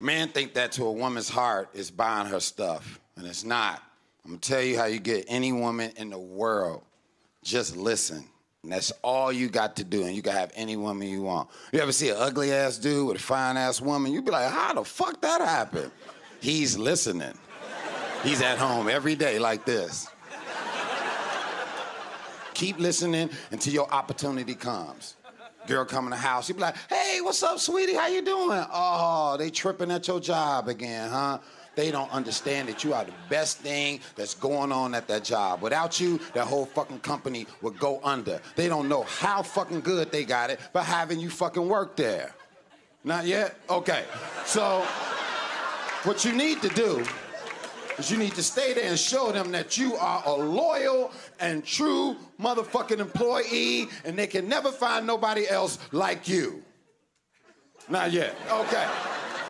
Men think that to a woman's heart is buying her stuff, and it's not. I'm going to tell you how you get any woman in the world. Just listen. And that's all you got to do, and you can have any woman you want. You ever see an ugly-ass dude with a fine-ass woman, you be like, how the fuck that happened? He's listening. He's at home every day like this. Keep listening until your opportunity comes. Girl come in the house, you be like, hey, what's up, sweetie? How you doing? Oh, they tripping at your job again, huh? They don't understand that you are the best thing that's going on at that job. Without you, that whole fucking company would go under. They don't know how fucking good they got it by having you fucking work there. Not yet? Okay. So what you need to do is you need to stay there and show them that you are a loyal and true motherfucking employee and they can never find nobody else like you. Not yet. Okay.